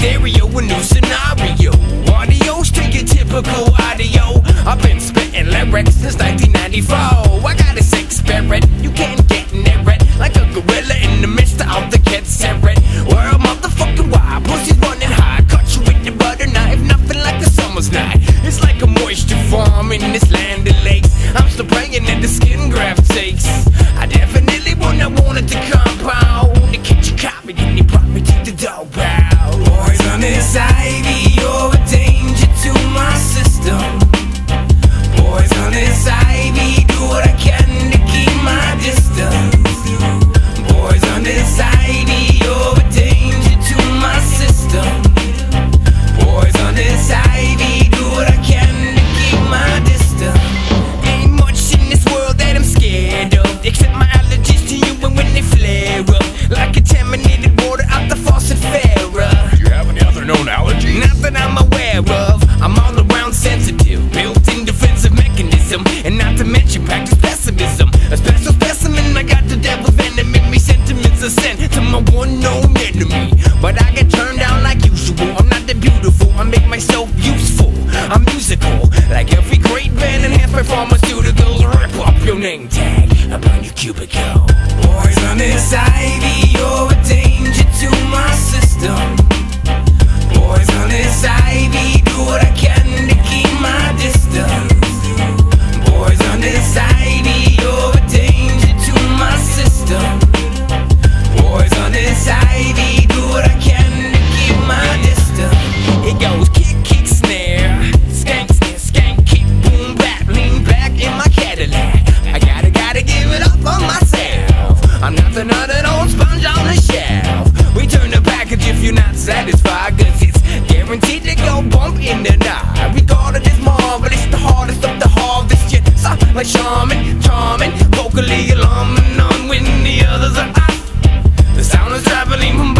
stereo, a new scenario. Audios, take your typical audio. I've been spitting lyrics since 1994. I got a sick spirit, you can't get near it. Like a gorilla in the midst of all the kids separate. World motherfucking wild, pussy's running high. Cut you with your butter knife, nothing like a summer's night. It's like a moisture farm in this land of lakes. I'm still praying that the skin graft takes. I definitely wanted to compound. The kitchen caught me and they brought me to the dog pound. Poison is ivy, you're a danger to my system. Poison is ivy, do what I can to keep my distance. Poison is ivy, you're a danger to my system. Poison is ivy, do what I can to keep my distance. Ain't much in this world that I'm scared of, except my allergies to you and when they flare up, like contaminated water out the faucet fairer. Do you have any other known allergies? Not that I'm aware of. I'm all around sensitive, built-in defensive mechanism, and not to mention practice pessimism. A special specimen, I got the devil's venom in me. Sentiments of sin to my one known enemy. But I get turned down like usual. I'm not that beautiful, I make myself useful. I'm musical, like every great band and half my pharmaceuticals. Rip up your name tag upon your cubicle. Poison is ivy, you're a danger to my system. Poison is ivy, do what I can to keep my distance. Poison is ivy, you're a danger to my system. Poison is ivy, do what I can to keep my distance. It goes kick, kick, snare, skank, snare, skank, kick, boom, bap, lean back in my Cadillac. I gotta give it up on myself. I'm nothing but an old sponge on the shelf. Return the package if you're not satisfied, cause it's guaranteed to go bump in the night. Regarded as marvelous, the hardest of the harvest. Yet soft like charming, vocally alarming on when the others are out. The sound is traveling from